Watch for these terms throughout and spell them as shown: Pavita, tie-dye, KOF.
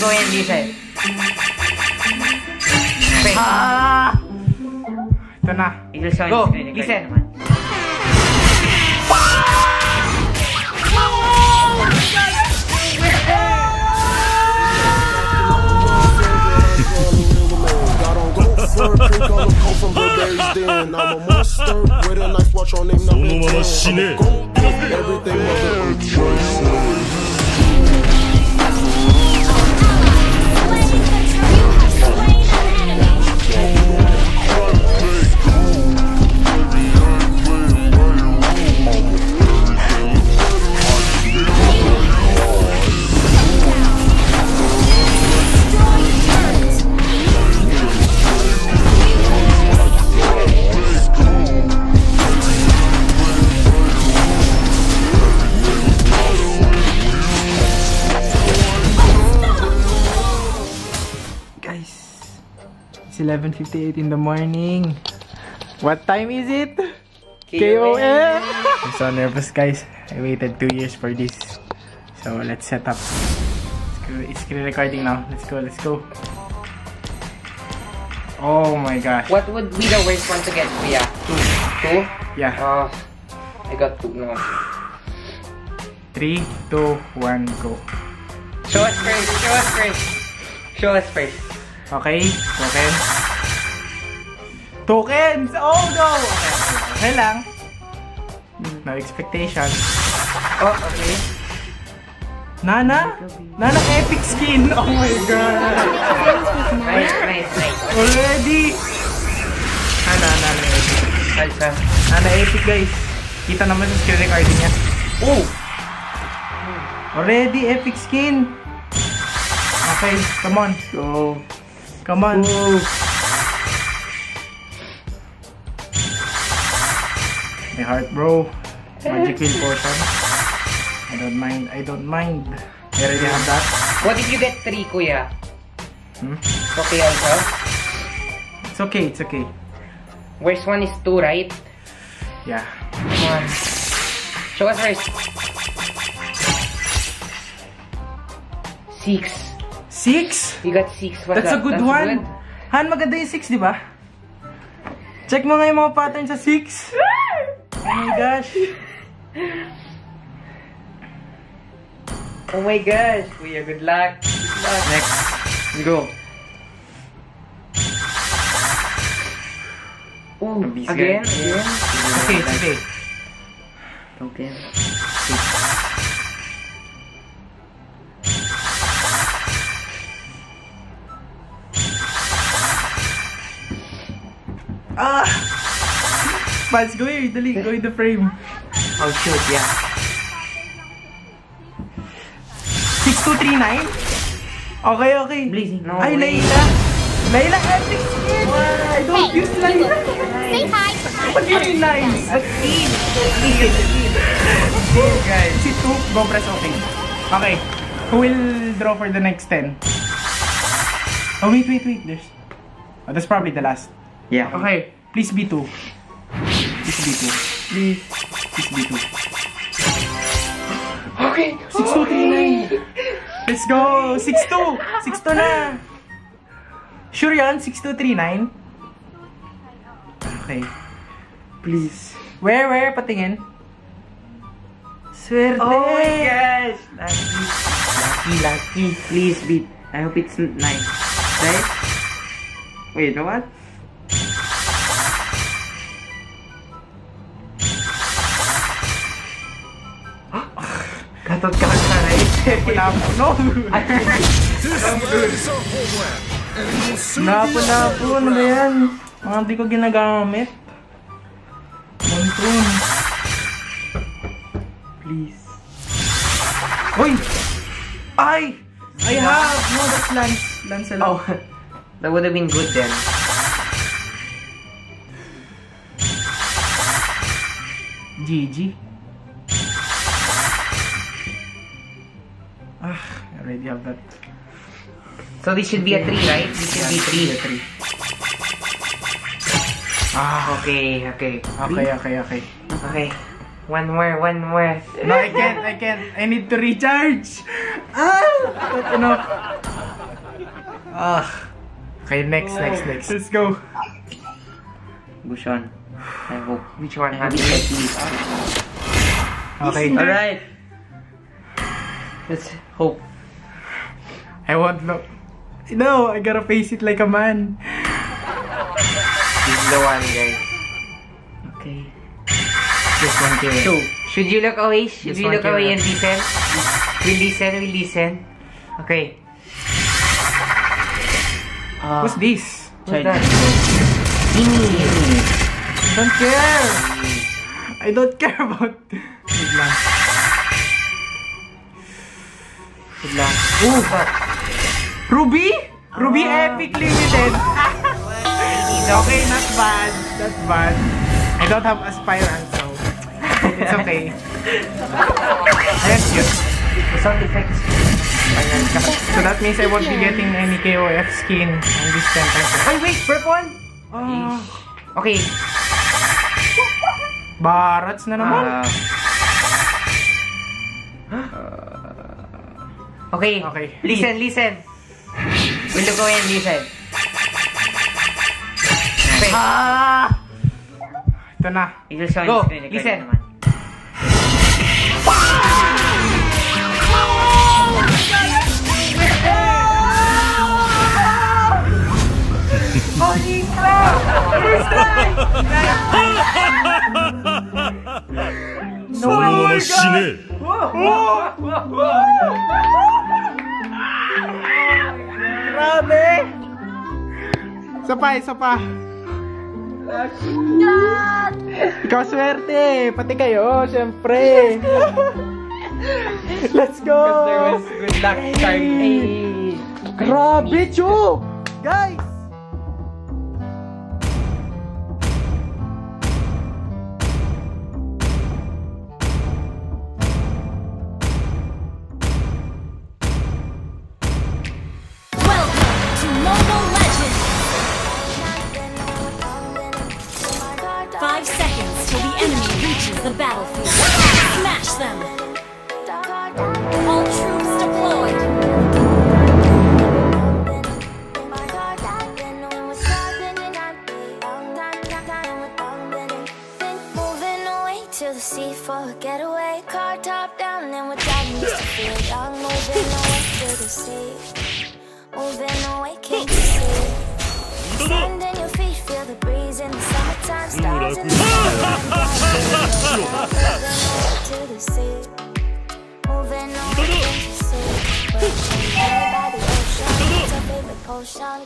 go in B-side. Ah! Ito na. Go! B-side naman. I'm a monster with a nice watch on him. Everything guys, it's 11:58 in the morning. What time is it? KOF! I'm so nervous, guys. I waited 2 years for this. So let's set up. It's screen recording now. Let's go, let's go. Oh my gosh. What would be the worst one to get? Yeah. Two? Yeah. Oh, I got two now. 3, 2, 1, go. Show us first, show us first. Show us first. Okay, tokens. Tokens! Oh no! Okay lang. No expectation. Oh, okay. Nana? Nana epic skin! Oh my god! Nice, nice, nice. Already! Nana epic. Nana epic, guys. Kita naman sa skill recording niya. Oh! Already epic skin! Okay, come on. Go. Come on. Go. My heart, bro. Magic kill portion. I don't mind. I don't mind. I already have that. What if you get 3, kuya? Hmm? It's okay also. It's okay. It's okay. Worst one is 2, right? Yeah. Come on. Show us first. 6. 6? You got 6. That's a good one. Han, maganda yung 6, di ba? Check mo nga yung mga pattern sa 6. Oh my gosh. Oh my gosh. Kuya, good luck. Next. Go. Oh, again? Again? Okay, it's okay. Okay. 6. Ah! Pats, go here, dali. Go in the frame. I'll shoot, yeah. 6, 2, 3, 9? Okay, okay. Blazing. No, ay, Layla! Layla, epic skin! I don't use Layla! Say hi! What do you mean, 9? At 8! Okay, guys. See, 2, go press open. Okay. Who will draw for the next 10? Oh, wait, wait, wait. There's... Oh, that's probably the last. Yeah. Okay. Please B2. Please B2. Please. Please B2. Okay. 6, 2, 3, 9. Let's go. 6, 2. 6, 2 na. Sure yan? 6, 2, 3, 9? Okay. Please. Where? Patingin. Swerte. Oh my gosh. Lucky. Lucky. Please beat. I hope it's 9. Right? Wait, what? Gatot ka na no! Napo-napo, ano ba yan? Mga hindi ko ginagamit. Montrun. Please. Uy! Ay! I have! No, that's Lance. Lance alone. Oh, that would have been good then. GG. Ah, I already have that. So this should be a 3, right? This should be 3. Ah, okay, okay. Okay. Okay. One more. No, I can't. I need to recharge. Ah, that's enough. Okay, next. Let's go. Bushon. I hope. Which one has the least? Okay. Alright. Let's hope. I won't look. No, I gotta face it like a man. This is the one, guys. Okay. Just one kill. So, should you look away? Should we look away and listen? We listen. Okay. What's this? What's that? I don't care. I don't care about. Good luck. Good luck. Ooh, Ruby Epic Limited. Okay, not bad. Not bad. I don't have aspirant, so it's okay. That's good. The sound effects. So that means I won't be getting any KOF skin on this temple. Wait, purple? Okay. Barats na naman. Okay. Listen. We'll go and listen. Ito na. Go, listen. Holy crap! No, oh my God! Grabe! Isa pa! Ikaw swerte! Pati kayo, syempre! Let's go! Good luck time! Grabe, Chuk! Guys! The battlefield. Smash them! All troops deployed! Moving away to the sea for a getaway. Car top down and we're diving to field. I'm moving away to the sea. Moving away, can't you see? Sand in your feet, feel the breeze in the summertime. Stars in the sky.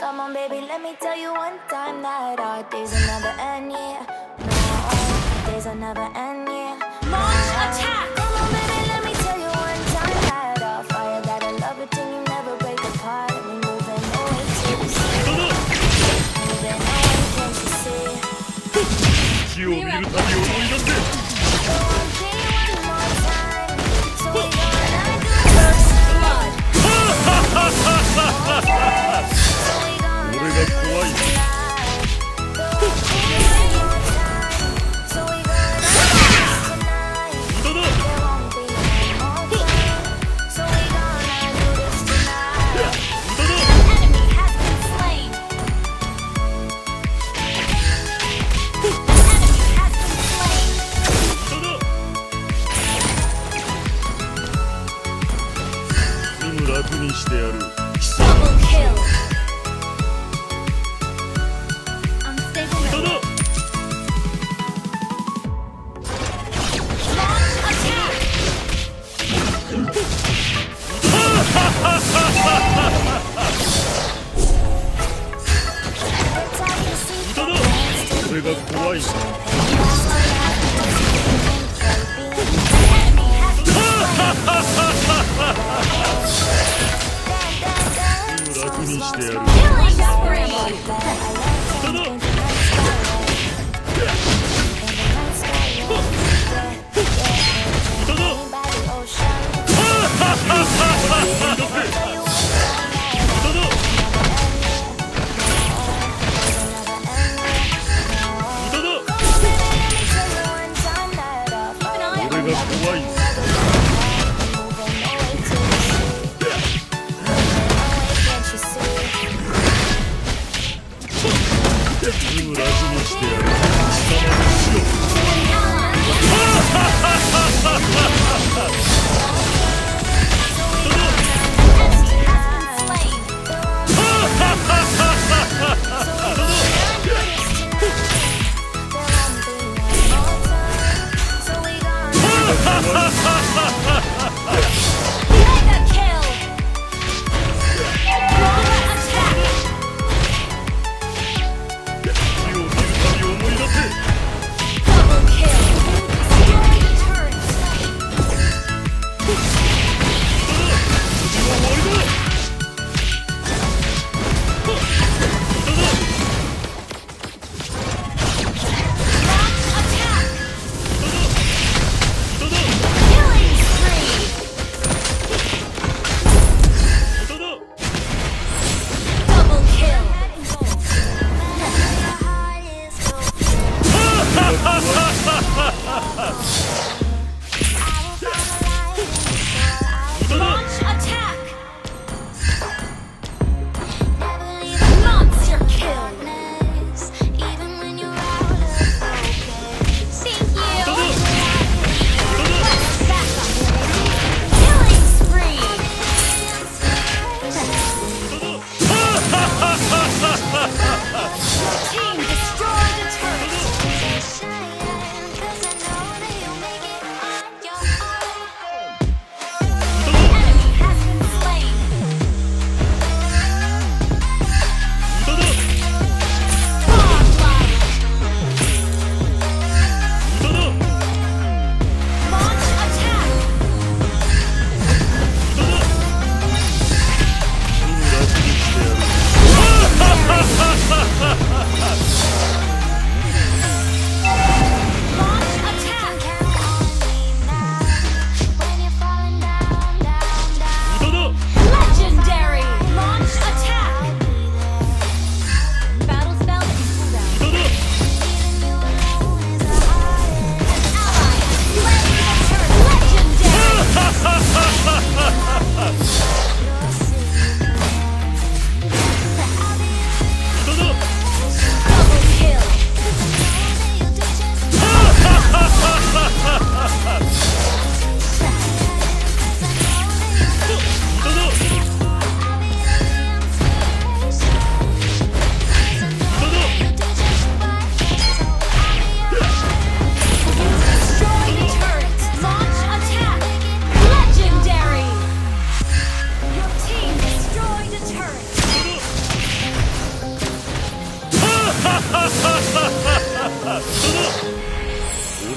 Come on, baby, let me tell you one time that our days will never end, yeah. No, days will never end, yeah. Launch attack! Come on, baby, let me tell you one time that our fire, that I love it, and you never break apart. And we're moving away to the sea. Moving away, can't you see? We were one more time, so we're gonna do first blood. Can't you see?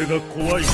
れが怖い。